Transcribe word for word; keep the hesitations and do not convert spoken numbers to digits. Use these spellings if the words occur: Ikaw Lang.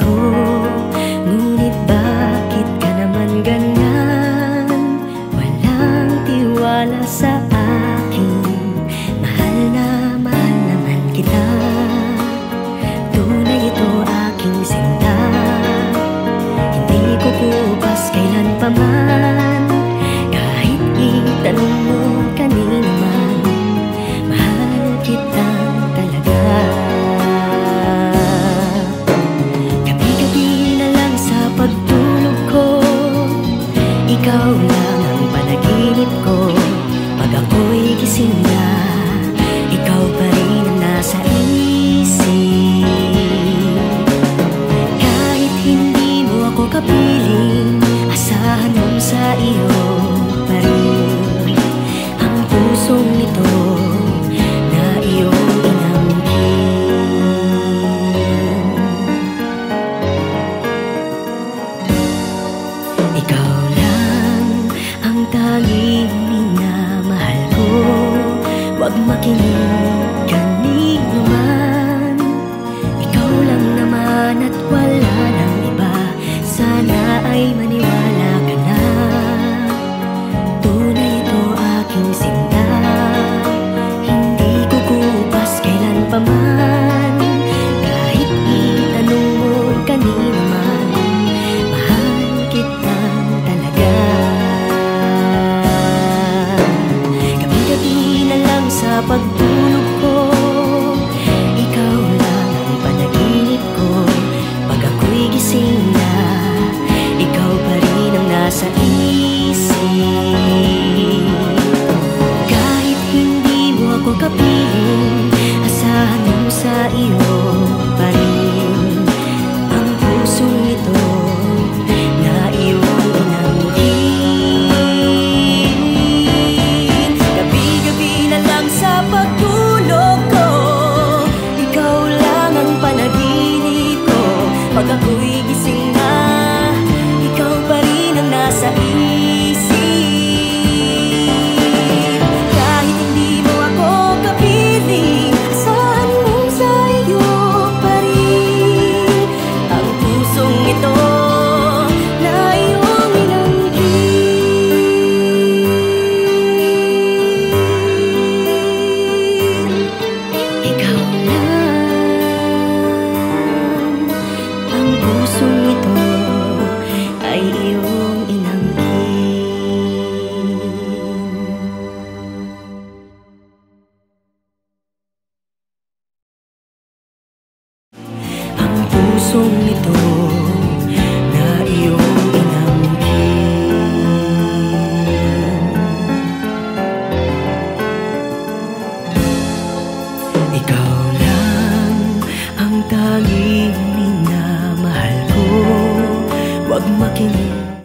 ko. Ngunit bakit ka naman ganyan? Walang tiwala sa akin. Mahal na mahal naman kita. Tunay ito aking sinta. Hindi ko bukas kailan pa man. Kahit itanong mo kanina man, mahal kita talaga. Gabi-gabi na lang sa pagtulog ko, ikaw lang ang panaginip ko. Pag ako'y gising na, ikaw pa rin ang nasa isip. Kahit hindi mo ako kapiling, asahan mo sa iyo pa rin ang pusong ito na iyong inamkin. Ikaw lang ang tanging minamahal ko. Huwag makinig kanino man, ikaw lang naman at wala nang iba. Sana ay maniwala. Kahit itanong mo kanina man, mahal kita talaga. Gabi-gabi na lang sa pagtulog ko, ikaw lang ang panaginip ko. Pag ako'y gising na, ikaw pa rin ang nasa isip. Kahit hindi mo ako kapiling, asahan mo sa iyo pa rin ang pusong ito na iyong inangin. Gabi-gabi na lang sa pagtulog ko, ikaw lang ang panaginip ko. Pag ako'y gising na, ikaw pa rin ang nasa isip. Tanging minamahal ko, huwag makinig.